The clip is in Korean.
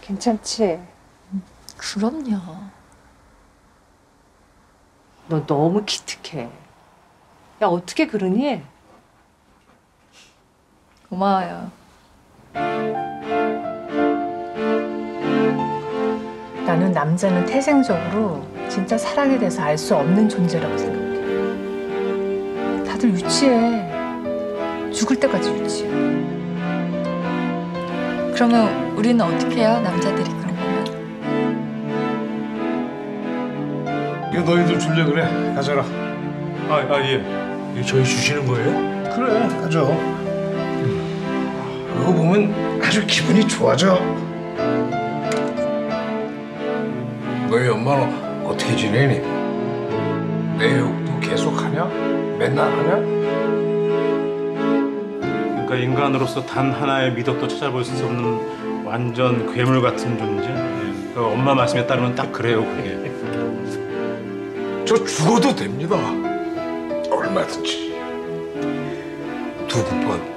괜찮지? 그럼요. 너 너무 기특해. 야, 어떻게 그러니? 고마워요. 나는 남자는 태생적으로 진짜 사랑에 대해서 알 수 없는 존재라고 생각해. 다들 유치해. 죽을 때까지 유치해. 그러면 우리는 어떻게 해요, 남자들이 그런 거면? 이거 너희들 줄래 그래? 가져라. 예. 이거 저희 주시는 거예요? 그래, 가져. 그거 보면 아주 기분이 좋아져. 너희 엄마는 어떻게 지내니? 내 욕도 계속하냐? 맨날 하냐? 그러니까 인간으로서 단 하나의 미덕도 찾아볼 수 없는 완전 괴물 같은 존재? 네. 그 엄마 말씀에 따르면 딱 그래요, 그게. 저 죽어도 됩니다. 얼마든지. 두 번.